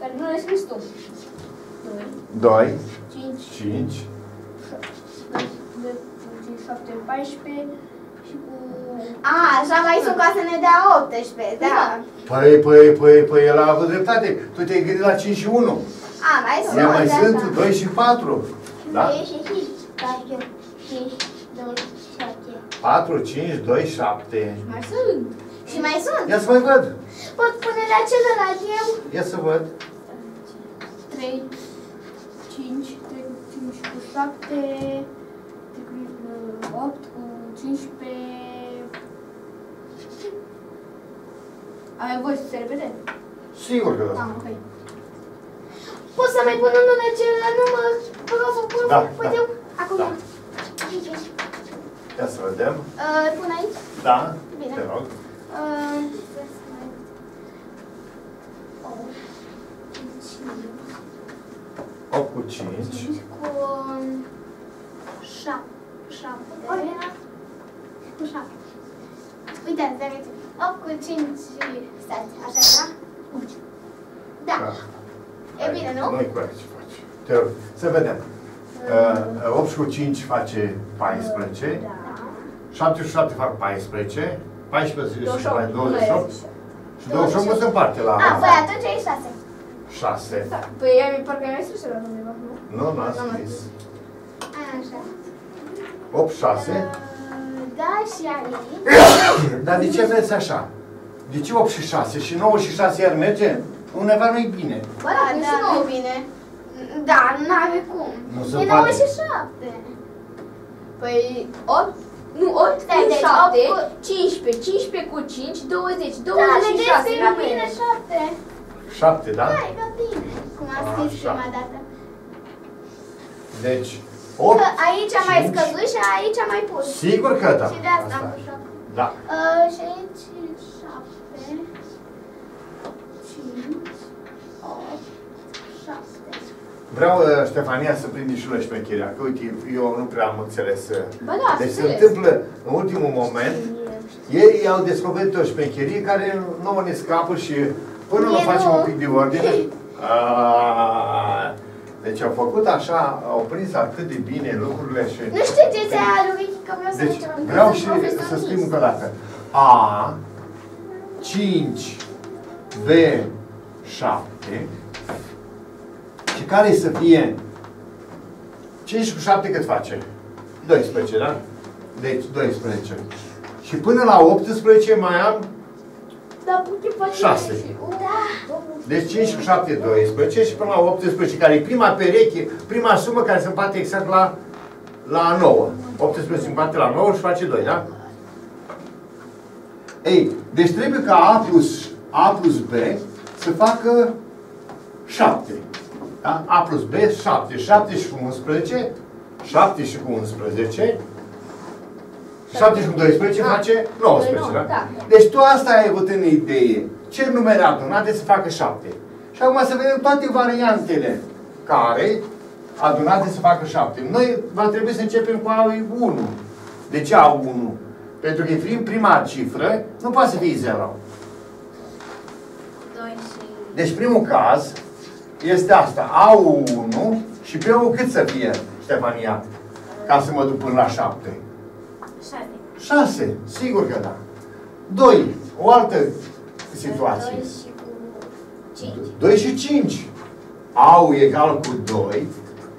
care nu le-ai scris tu. 2, 5, 7, 14 și cu... A, așa mai sunt ca să ne dea 18, da. Păi, el a avut dreptate. Tu te-ai gândit la 5 și 1. A, mai sunt. Ia mai sunt 2 și 4. Da? 4, 5, 2, 7. Mai sunt. Și mai sunt. Ia să mai văd. Pot pune la celălalt eu? Ia să văd. 3, 5 cu 7, 8 cu 15. Ai voie să se repede? Sigur că da. Okay. Poți să mai pun unul la celălalt număr? Vă rog să pun, pot eu? Acum. Da. Ia să vedem. Îl pun aici? Da. Bine. Te rog. Cu 5 cu 7. Uitați, vedeți. 8 cu 5 stați, așa era? Da. E bine, nu? Nu-i corect ce faci. Te rog, să vedem. 8 cu 5 face 14. 7 și 7 fac 14. 14 și 28. Și 28 se împarte la... A, păi atunci e 6. 6. Păi eu parcă mi-ai spus la undeva, nu? Nu, n-am scris. Așa. 8, 6. Da, și Alin. Dar de ce vreți așa? De ce 8 și 6? Și 9 și 6 iar merge? Undeva nu-i bine. Bă, da, nu e bine. Da, n-are cum. Nu se poate. E 9 și 7. Păi 8? Nu, 8 cu 7, 15. 15 cu 5, 20. 26 la mine. 7. 7, da? Da, e ca bine. Cum am scris prima dată. Deci, 8, aici am mai scăzut și aici am mai pus. Sigur că da. Și de asta am pus 7. Da. Și aici 7, 5, 8, 7. Vreau, Ștefania, să prindi și lui șmecherea, că uite, eu nu prea am înțeles. Bă, da, deci se întâmplă în ultimul moment. Ei au descoperit o șmecherie care nouă ne scapă și... Până nu facem un pic de ordine. Deci au făcut așa, au prins atât de bine lucrurile și... Nu știu ce ți-a alurit, că vreau să... Deci vreau și să scriu încă o dată. A, 5, B, 7. Și care să fie? 5 cu 7 cât face? 12, da? Deci 12. Și până la 18 mai am... 6. Deci 5 cu 7 e 12 și până la 18, care e prima pereche, prima sumă care se împarte exact la 9. 18 se împarte la 9 și face 2, da? Ei, deci trebuie ca A plus B să facă 7. Da? A plus B, 7. 7 și cu 11, 7 și cu 11. 7 și cu 12 face 19, da? Deci tu asta ai avut în idee. Ce numere adunate să facă 7. Și acum să vedem toate variantele care adunate să facă 7. Noi va trebui să începem cu A1. De ce A1? Pentru că e prima cifră, nu poate să fie 0. Deci primul caz este asta. A1 și B-ul cât să fie, Ștefania? Ca să mă duc până la 7. 6, sigur că da. 2, o altă situație. 2 și cu 5. 2 și 5. A-ul egal cu 2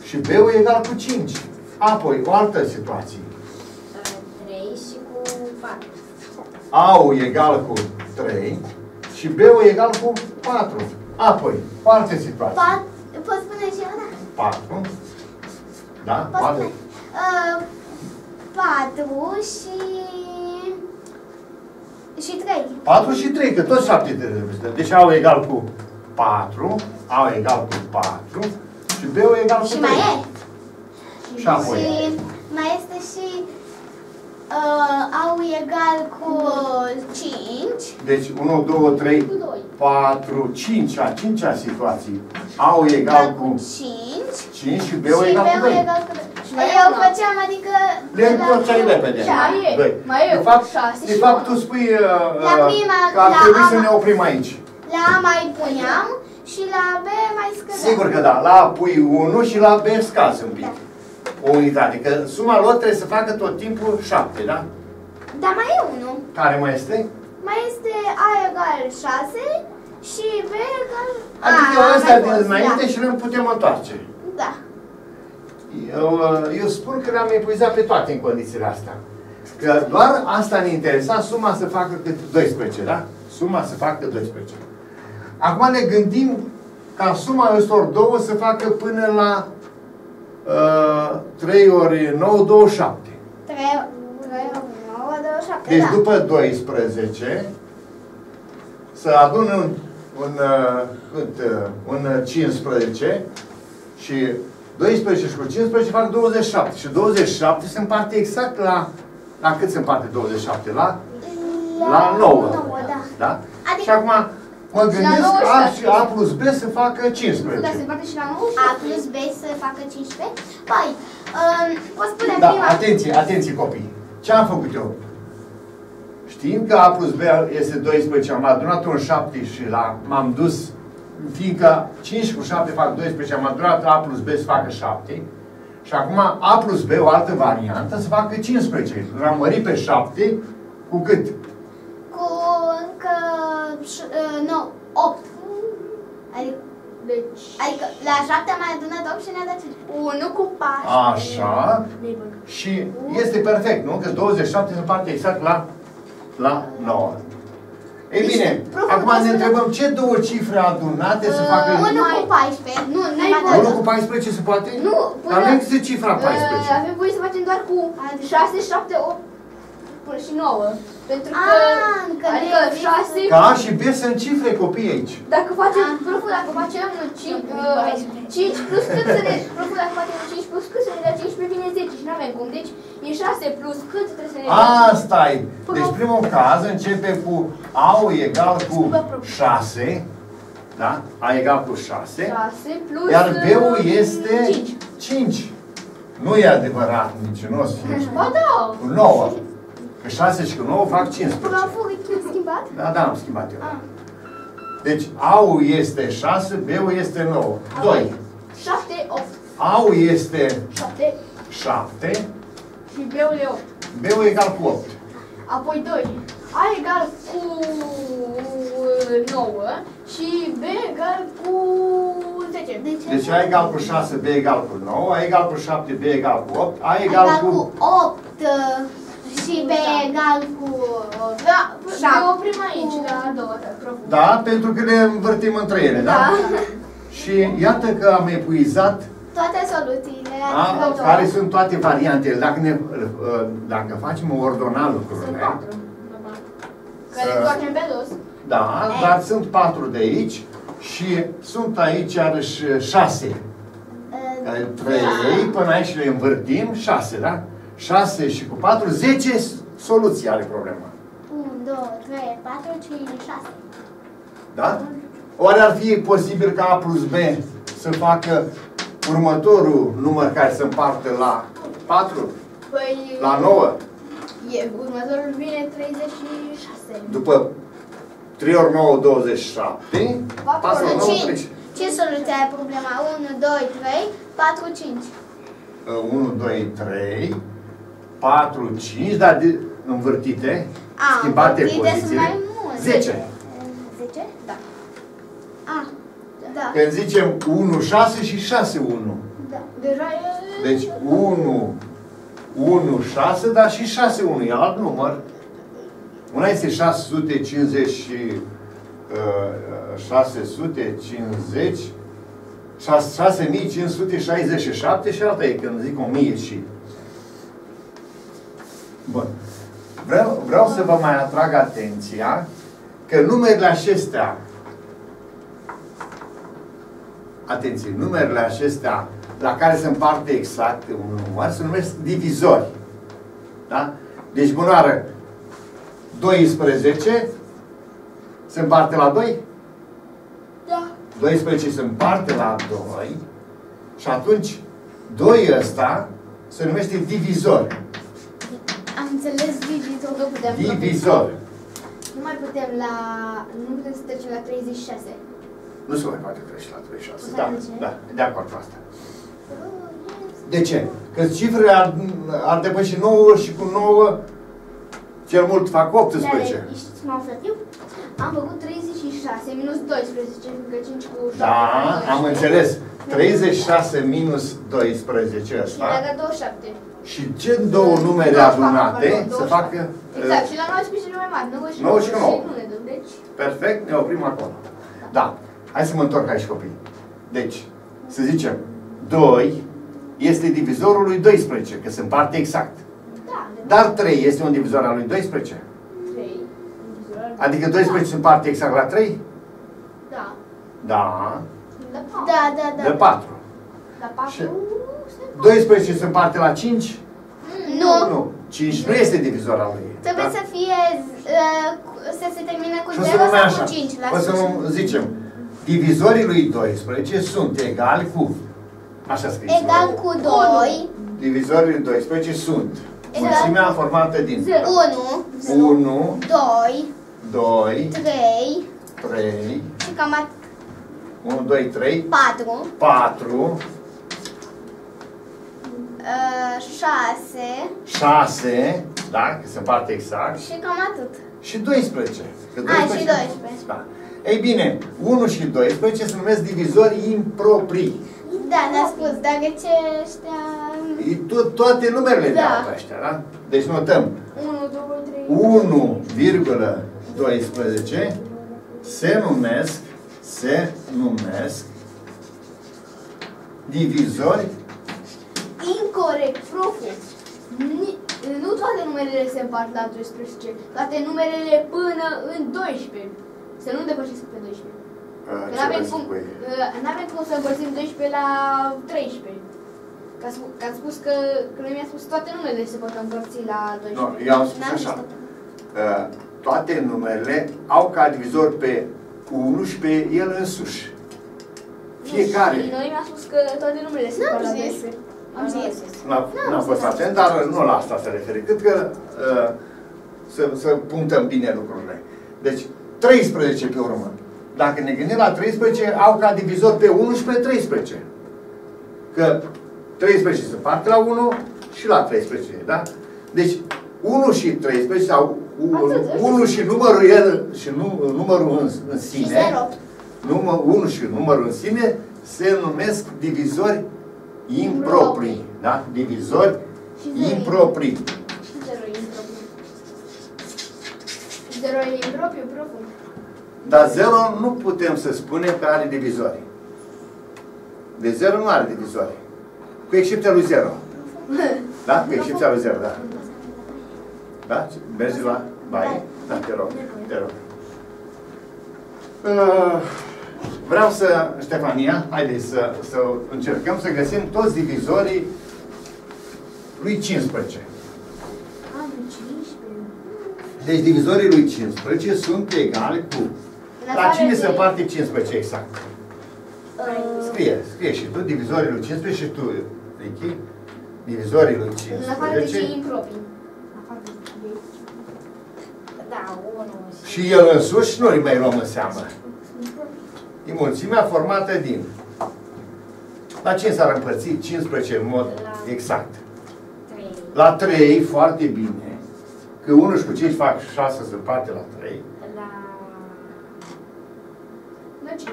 și B-ul egal cu 5. Apoi, o altă situație. 3 și cu 4. A-ul egal cu 3 și B-ul egal cu 4. Apoi, o altă situație. 4. Poți spune și eu, da? 4. Da? 4. 4 și 3. 4 și 3, că tot 7 trebuie. Deci A-ul egal cu 4, A-ul egal cu 4 și B-ul egal cu 3. Și mai e. Și apoi mai este și A-ul egal cu 5. Deci 1, 2, 3, 4, 5. A 5-a situație. A-ul egal cu 5 și B-ul egal cu 3. Eu făceam, adică... Le întorceai repede. Mai eu. De fapt, tu spui că ar trebui să ne oprim aici. La A mai puneam și la B mai scădem. Sigur că da. La A pui 1 și la B scazi un pic. Da. O unitate. Că suma lor trebuie să facă tot timpul 7, da? Dar mai e 1. Care mai este? Mai este A egal 6 și B egal... Adică ăsta din înainte și le putem întoarce. Da. Eu spun că le-am epuizat pe toate în condițiile astea. Că doar asta ne interesa, suma să facă cât 12, da? Suma să facă 12. Acum ne gândim ca suma acestor două să facă până la 3 ori 9, 27. 3 ori 9, 27, deci da. După 12 să adun un 15 și 12 și cu 15 fac 27. Și 27 se împarte exact la... La cât se împarte 27? La 9. Da? Adică și acum mă gândesc că A plus B să facă 15. Da, se împarte și la 9? A plus B să facă 15? Păi, o spune da, prima... Atenție, atenție copii. Ce am făcut eu? Știind că A plus B este 12, am adunat un 7 și m-am dus... Fiindcă 5 cu 7 fac 12, am adunat A plus B să facă 7. Și acum A plus B, o altă variantă, să facă 15. L-am mărit pe 7 cu cât? Cu încă 8. Adică la 7 am mai adunat 8 și ne-a dat 1 cu 4. Așa. Și este perfect, nu? Că 27 se împarte exact la 9. Ei bine, acum ne întrebăm ce două cifre adunate să facă... 1 cu 14. Nu, nu 1 cu 14 se poate? Nu. Dar nu există cifra 14. Avem voie să facem doar cu 6, 7, 8 și 9. Pentru că... Adică 6... Că A și B sunt cifre copii aici. Dacă facem... Proful, dacă facem 5 plus cât să ne... Proful, dacă facem 5 plus cât să ne dea 15 vine 10 și n-avem cum. Deci e 6 plus cât trebuie să ne dea... Asta-i. Deci primul caz începe cu... A egal cu 6, da? A egal cu 6, iar B-ul este 5. Nu e adevărat niciunos. Ba da! Cu 9. Că 6 și cu 9 fac 15. Proful, ai schimbat? Da, da, am schimbat eu. Deci A-ul este 6, B-ul este 9. 2. 7, 8. A-ul este 7 și B-ul e 8. B-ul egal cu 8. Apoi 2. A egal cu 9 și B egal cu 10. Deci A egal cu 6, B egal cu 9, A egal cu 7, B egal cu 8, A egal cu 8 și B egal cu 7. Da, pentru că le învârtim între ele, da? Și iată că am epuizat toate soluțiile. Care sunt toate variantele. Dacă facem o ordonală lucrurile. Care întoarcem pe dos. Da, dar sunt 4 de aici și sunt aici iarăși 6. 3 până aici le învârtim, 6, da? 6 și cu 4, 10 soluții are problema. 1, 2, 3, 4, 5, 6. Da? Oare ar fi posibil ca A plus B să facă următorul număr care se împarte la 4? Păi... La 9? Următorul vine 36. După 3 ori 9, 27. 4 ori 9, 5. Ce soluție ai problema? 1, 2, 3, 4, 5. 1, 2, 3, 4, 5, dar învârtite, schimbate pozițiile. 10. 10? Da. Da. Când zicem 1, 6 și 6, 1. Da. Deci 1... 1, 6, dar și 6, 1. E alt număr. Una este 6567 și alta e când zic 1000 și... Bun. Vreau să vă mai atrag atenția că numerele acestea... Atenție, numerele acestea la care se împarte exact un număr, se numesc divizori. Da? Deci, bunoară, 12 se împarte la 2? Da. 12 se împarte la 2 și atunci 2 ăsta se numește divizor. Am înțeles divizor. Nu putem divizor. Nu mai putem să trecem la 36. Nu se mai poate trece la 36. Da, da, de acord cu asta. De ce? Că cifrele ar depăși 9 și cu 9 cel mult fac 18. Dar știți, m-am făcut? Am făcut 36 minus 12, 5 cu 7. Da, am înțeles. 36 minus 12 asta. Și leagă 27. Și ce două numere adunate să facă... Exact, și la 19 e mai mare. 9 și 9. Perfect, ne oprim acolo. Da. Hai să mă întorc aici, copii. Deci, să zicem, 2 este divizorul lui 12, că se împarte exact. Da. Dar 3 este un divizor al lui 12? 3. Adică 12 se împarte exact la 3? Da. Da. Da. De 4. La 4. 12 se împarte la 5? Nu. Nu. 5 nu este divizor al lui. Trebuie să fie, să se termine cu 0 sau cu 5. O să zicem, divizorii lui 12 sunt egali cu... Așa scris. Egal cu 2. Divizorii lui 12 sunt... Mulțimea formată din... 1. 2. 3. Și cam atât. 1, 2, 3. 4. 6. Da, că se împarte exact. Și cam atât. Și 12. Că 12 și 12. Da. Ei bine, 1 și 12 se numesc divizori improprii. Da, ne-a spus, dacă ce ăștia... Toate numerele de altă ăștia, da? Deci notăm. 1,12 se numesc divizori incorect, profund. Nu toate numerele se împart la 12, toate numerele până în 12. Să nu depășesc pe 12. N-avem cum să împărțim 12 la 13. Că am spus că noi mi-a spus toate numerele se pot împărți la 12. No, eu am spus așa. Toate numerele au ca divizor pe 1 și pe el însuși. Fiecare. Și noi mi-a spus că toate numerele se pot la 12. N-am fost atent, dar nu la asta se referă. Cât că să punctăm bine lucrurile. Deci, 13 pe urmă. Dacă ne gândim la 13, au ca divizor pe 1 și pe 13. Că 13 se împarte la 1 și la 13, da? Deci, 1 și 13, sau 1 și numărul el și numărul în sine, 1 și numărul în sine, se numesc divizori improprii, da? Divizori improprii. Și zero impropriu. Zero impropriu, profund. Dar zero nu putem să spunem că are divizori. De zero nu are divizori. Cu excepția lui zero. Da? Cu excepția lui zero, da. Da? Mergi la baie? Da, te rog. Te rog. Vreau să, Ștefania, haideți să încercăm să găsim toți divizorii lui 15. Deci divizorii lui 15 sunt egali cu... La cine se împarte 15 exact? Scrie și tu divizorii lui 15 și tu, Ricky, divizorii lui 15. La parte de cei improprii. Și el însuși nu-l mai luăm în seamă. E mulțimea formată din... La ce s-ar împărți 15 în mod exact? La 3, foarte bine. Că 1 și cu 5 fac 6, se împarte la 3. La 5.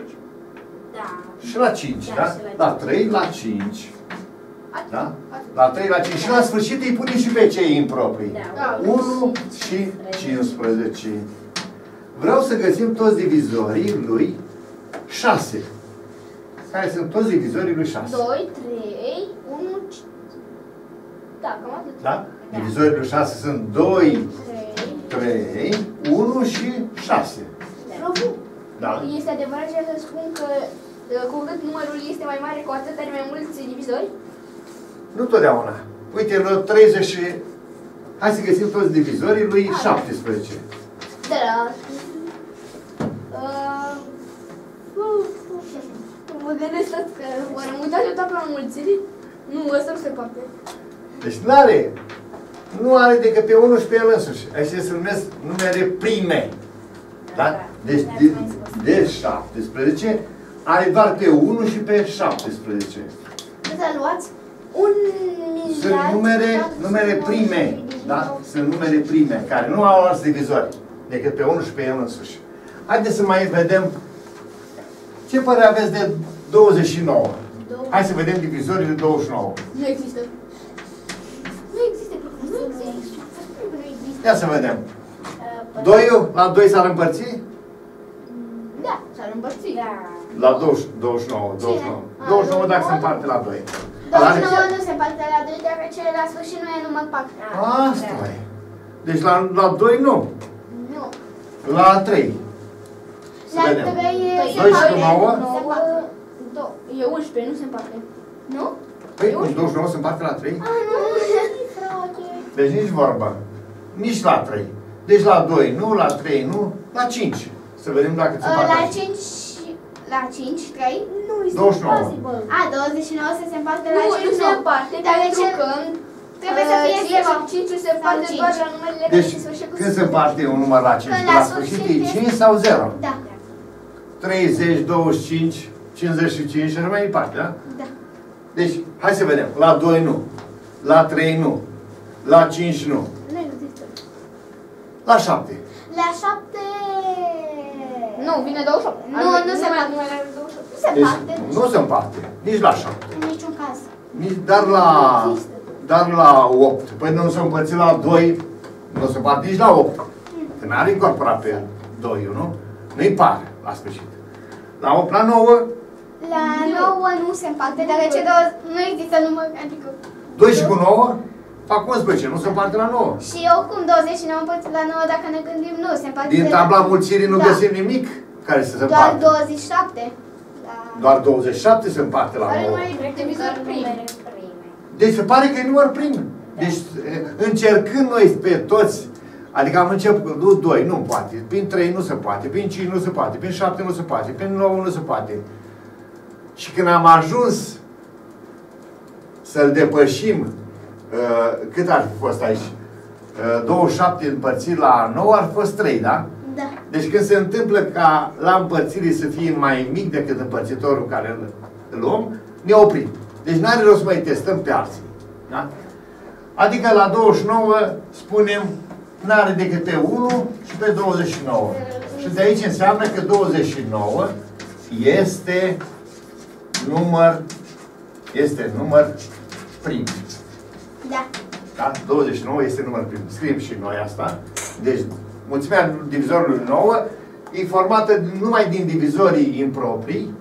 Da. Și la 5, da? La 3, la 5. Da? La 3, la 5. Și la sfârșit îi punem și pe cei improprii. 1 și 15. Vreau să găsim toți divizorii lui 6. Care sunt toți divizorii lui 6? 2, 3, 1, 5. Da, cam atât. Da? Divizorii lui 6 sunt 2, 3, 1 și 6. Da. Este adevărat și să spun că cu cât numărul este mai mare, cu atât are mai mulți divizori? Nu totdeauna. Uite, la 30. Hai să găsim toți divizorii lui 17. Da, da. Mă gândesc că oare uitați o tabla înmulțirii? Nu, ăsta nu se poate. Deci n-are. Nu are decât pe unul și pe el însuși. Așa se numesc numere prime. Da? Deci de 17 Ai doar pe 1 și pe 17. Puteți luați un miliard. Sunt numere prime, da? Sunt numere prime, care nu au alți divizori decât pe 1 și pe el însuși. Haideți să mai vedem ce părere aveți de 29. Hai să vedem divizorii de 29. Nu există. Nu există. Nu există. Ia să vedem. 2-ul la 2 s-ar împărți? Da, s-ar împărți. La 29. 29 dacă se împarte la 2. 29 nu se împarte la 2, dacă cele la sfârșit nu e număr 4. Asta e. Deci la 2 nu. Nu. La 3. La 3 se împarte. E 11, nu se împarte. Nu? Păi, 29 se împarte la 3? A, nu, deci nici vorba. Nici la 3. Deci la 2, nu, la 3, nu, la 5. Să vedem dacă se împarte. La 5, la 5, 3? Nu, este imposibil. A, 29 se împarte la 5, nu se împarte, pentru că trebuie să fie 5 se împarte doar la numerele care se sfârșesc cu 5. Când se împarte un număr la 5? La sfârșit e 5 sau 0? Da. 30, 25... 55 și mai departe, da? Da. Deci, hai să vedem. La 2 nu. La 3 nu. La 5 nu. Nu există. La 7. La 7... Nu, vine 28. Nu, nu se împarte. Nu se împarte. Nu se împarte. Nici la 7. În niciun caz. Dar la 8. Păi nu se împărți la 2. Nu se împarte nici la 8. Că n-ar incorpora pe 2, nu? Nu-i pare la sfârșit. La 8, la 9... La 9 nu se împarte, dar ce nu există număr, adică... 2 și cu 9 fac 11, nu se împarte la 9. Și oricum 29 împărțit la 9, dacă ne gândim, nu se împarte. Din tabla mulțirii nu găsim nimic care să se împarte. Doar 27. Doar 27 se împarte la 9. Deci se pare că e număr prim. Deci încercând noi pe toți, adică am început, nu 2, nu poate, prin 3 nu se poate, prin 5 nu se poate, prin 7 nu se poate, prin 9 nu se poate. Și când am ajuns să-l depășim, cât ar fi fost aici? 27 împărțit la 9 ar fi fost 3, da? Da. Deci când se întâmplă ca la împărțire să fie mai mic decât împărțitorul care îl luăm, ne oprim. Deci n-are rost să mai testăm pe alții. Da? Adică la 29 spunem n-are decât pe 1 și pe 29. Și de aici înseamnă că 29 este număr prim. Da. Da? 29 este număr prim. Scriem și noi asta. Deci, mulțimea divizorului 9 e formată numai din divizorii improprii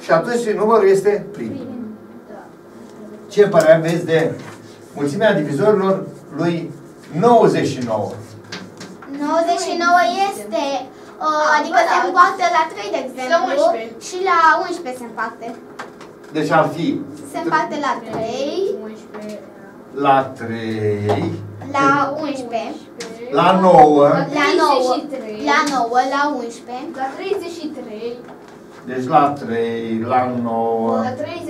și atunci numărul este prim. Da. Ce părere aveți de mulțimea divizorilor lui 99? 99 este... adică se împarte la 3, de exemplu, la și la 11 se împarte. Deci ar fi... Se împarte la 3, la 3, la 11, la 9, la 9, la 9, la 11, la 33, deci la 3, la 9,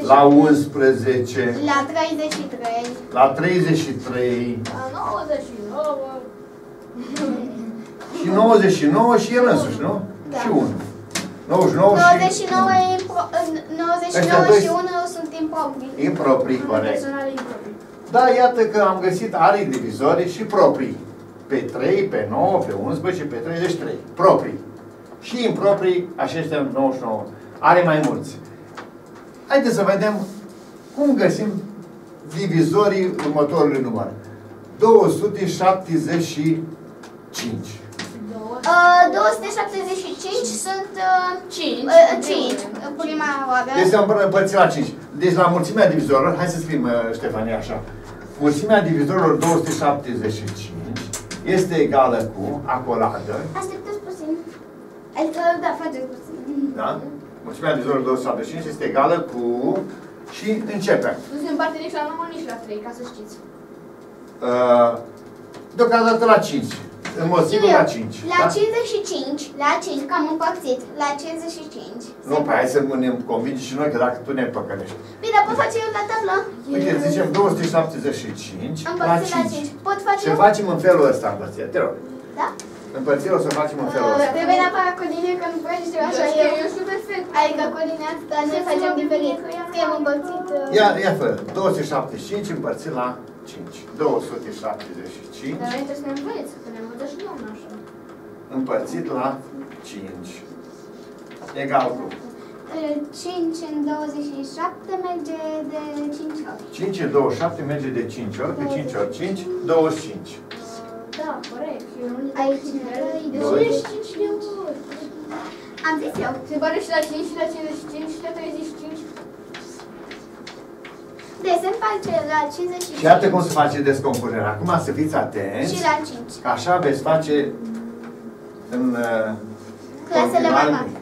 la 11, la 33, la 33, la 99. Și 99 și el însuși, nu? Da. Și 1. 99 și 1. 99 și 1 sunt improprii. Improprii, corect. Da, iată că am găsit arii divizorii și proprii. Pe 3, pe 9, pe 11, pe 33. Proprii. Și improprii, aceștia 99. Are mai mulți. Haideți să vedem cum găsim divizorii următorului număr. 275. 275 sunt 5. Prima oară. Deci am împărțit la 5. Deci la mulțimea divizorilor, hai să scrim, Ștefania, așa. Mulțimea divizorilor 275 este egală cu, acoladă. Așteptați puțin. Adică, da, faceți puțin. Da? Mulțimea divizorilor 275 este egală cu... Și începem. Nu se împarte nici la 9, nici la 3, ca să știți. Deocamdată la 5. În mod sigur la 5. La 55, la 5, că am împărțit. La 55. Nu, păi hai să ne convingi și noi, că dacă tu ne păcălești. Bine, pot face eu la tablă? Uite, zicem 275 la 5. Pot face eu? Să facem în felul ăsta, te rog. Da? Împărțire o să facem în felul ăsta. Trebuie neapărat codine, că nu faci ceva așa eu. Eu știu perfect. Adică codine asta ne facem diferit. Că am împărțit... Ia fără. 275 împărțit la 5. 275. Dar aici să ne învăț, că ne învăță și doamna așa. Împărțit la 5. Egal cu... 5 în 27 merge de 5 ori. 5 în 27 merge de 5 ori, pe 5 ori 5, 25. Da, corect. Aici de 25 de ori. Am zis eu. Se pare și la 5, și la 55, și la 35. Deci se face la 55. Și iată cum se face descompunerea. Acum să fiți atenți. Și la 5. Așa veți face în clasele mai mari.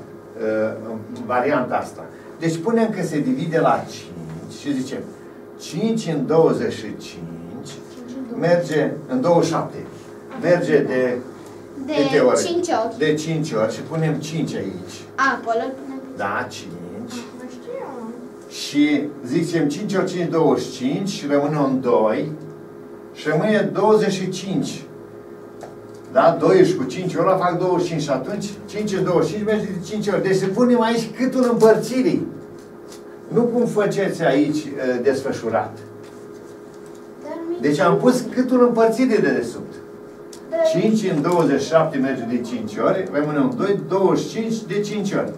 Varianta asta. Deci punem că se divide la 5 și zicem 5 în 25 merge în 27. Merge de 5 ori. De 5 ori și punem 5 aici. Acolo punem. Da, 5. Nu știu. Și zicem 5 ori 5 25 și rămâne un 2 și rămâne 25. Da? 2 cu 5 ori fac 25 și atunci 5 în 25 merge de 5 ori. Deci să punem aici câtul împărțirii. Nu cum faceți aici desfășurat. Deci am pus câtul împărțirii de desubt. 5 în 27 merge de 5 ori. Rămâne un 2, 25 de 5 ori.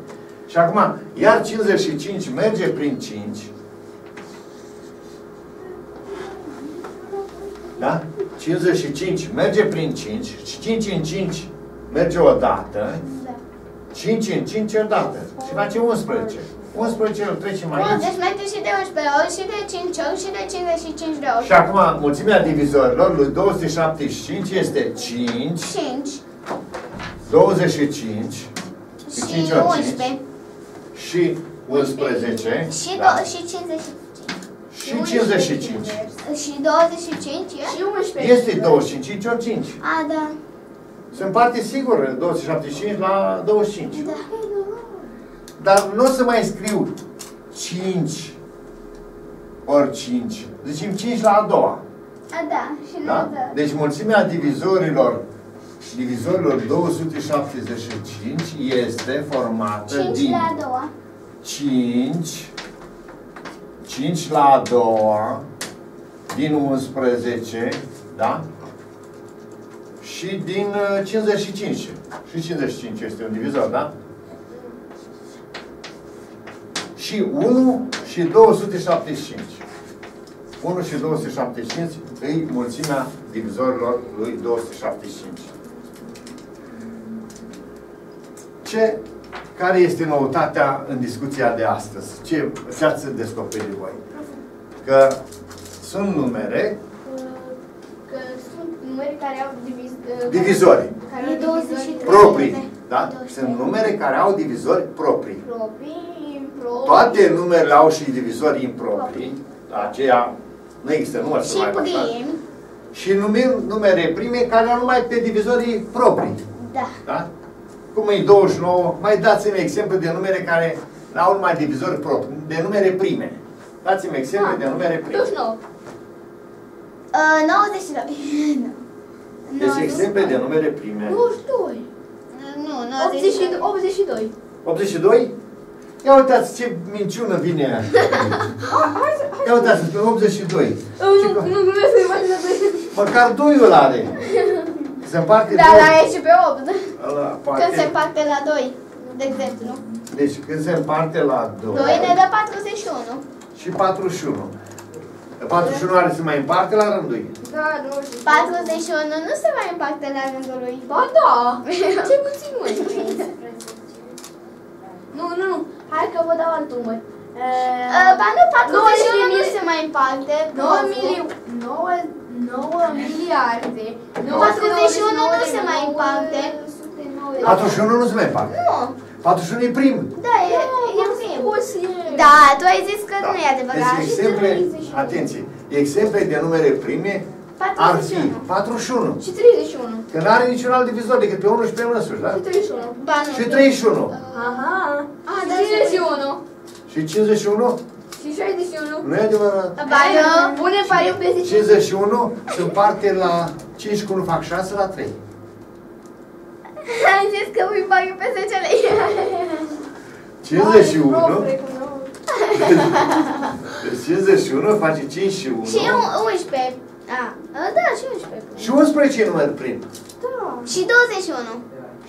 Și acum, iar 55 merge prin 5. Da? 55 merge prin 5 și 5 în 5 merge odată. 5 în 5 odată. Și face 11. 11 îl trecem aici. Deci merge și de 11 ori, și de 5 ori, și de 55 de ori. Și acum mulțimea divizorilor lui 275 este 5. 5. 25. Și 5 ori 11. 5, și 11. Și, da. Și 55. Și 55. Și 25 e? Și 11. Este 25 ori 5. A, da. Se împarte sigur 275 la 25. Da. Dar nu o să mai scriu 5 ori 5. Zicem 5 la a doua. A, da. Și da? Nu, da. Deci mulțimea divizorilor 275 este formată 5 la a doua din 11, da? Și din 55. Și 55 este un divizor, da? Și 1 și 275. 1 și 275 e mulțimea divizorilor lui 275. Care este noutatea în discuția de astăzi? Ce ați descoperit voi? Că sunt numere... Că sunt numere care au divizori. Care au proprii. Da? Sunt numere care au divizori proprii. Toate numerele au și divizori improprii. Aceea nu există număr să mai pasă. Și numim numere prime care au numai pe divizorii proprii. Da? Cum e 29, mai dați-mi exemplu de numere care au numai divizori proprii, de numere prime. Dați-mi exemplu de numere prime. 29. 99. Deci exemple de numere prime. 92. Nu, 82. 82? Ia uitați ce minciună vine aia. Ia uitați, spune 82. Nu vreau să-i mai dădui. Măcar 2-ul are. Se împarte da, 2. Dar e și pe 8. Când se împarte la 2, de exemplu, nu? Deci când se împarte la 2... 2 ne dă 41. Și 41. 41 are să mai împarte la rândul ei. Da, nu știu. 41 nu se mai împarte la rândul lui. Ba da! Ce puțin mult. Nu. Hai că vă dau alt număr. Ba nu, 41 nu se mai împarte. 9 miliarde. 41 nu se mai împarte. 41 nu se mai împarte. Nu. 41 e prim. Da, e prim. Da, tu ai zis că nu e adevărat. Deci exemple, atenție, exemple de numere prime ar fi 41. Și 31. Că nu are niciun alt divizor decât pe 1 și pe 1 însuși, da? Și 31. Și 31. Aha. Și 31. Și 51. Și 61. Nu e adevărat. Ba, pune pariu pe 51. 51 se împarte la 5 cu 1 fac 6 la 3. Ți-am zis că îi bag eu pe 10 lei. 51? Deci 51 face 5 și 1. Și 11. Da, da, și 11. Și 11 e număr prim. Da. Și 21.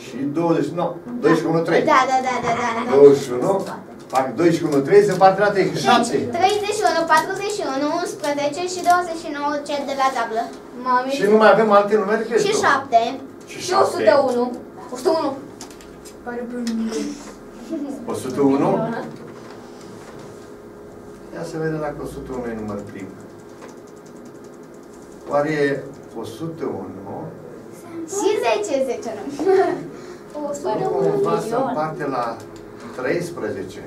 Și 21, 21, 3. Da, da, da, da, da. 21, fac 2 și 1, 3, se împarte la 3. 7. 31, 41, 11 și 29, cel de la tablă. Și nu mai avem alte numere decât. Și 7. Și 101. 101. Pare pe 101? Ia să vedem dacă 101 e număr prim. Oare e 101? Și 10, 10 nu. 101 se împarte la 13.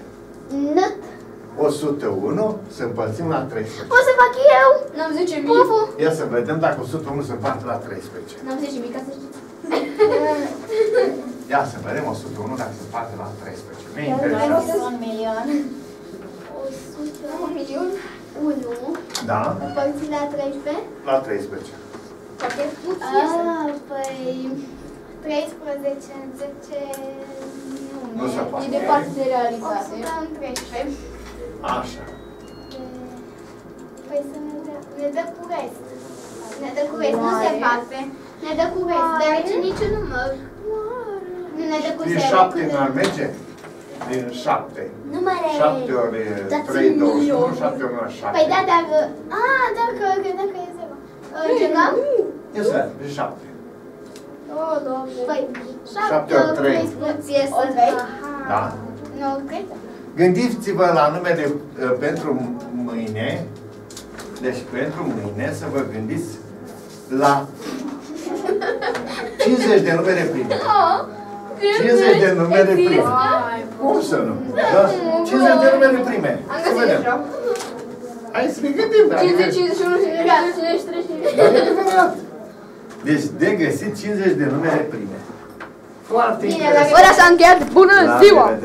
Nu. 101 se împărțim la 13. O să fac eu! N-am 10.000. Ia să vedem dacă 101 se împarte la 13. N-am 10.000 ca să știți. Ia să vedem 101 dacă se împarte la 13. Mi-e interesant. 1 milion. 100. 1 milion. 1. Da. Împărțit la 13. La 13. Poate puțin. Ah, păi... 13, 10... Nu se poate. E departe de realitate. 113. Așa. Păi să ne dă cu rest. Ne dă cu rest, nu se poate. Ne dă cu rest, dar aici niciun număr. Nu ne dă cu rest. Din 7 n-ar merge? Din 7. Numere. 7 ori 3, 21, 7 ori 7. Păi da, dacă... A, dacă credeam că e 0. Încercăm? E 0, e 7. O, Doamne. Păi... 7 ori 3. Da. Gândiți-vă la numele pentru mâine. Deci pentru mâine să vă gândiți la 50 de numere prime. 50 de numere prime. Cum să nu? 50 de numere prime. Să vedem. Hai să ne gândim. 50, 51, 53. Deci de găsit 50 de numere prime. Foarte interesant. Ora s-a încheiat. Bună ziua!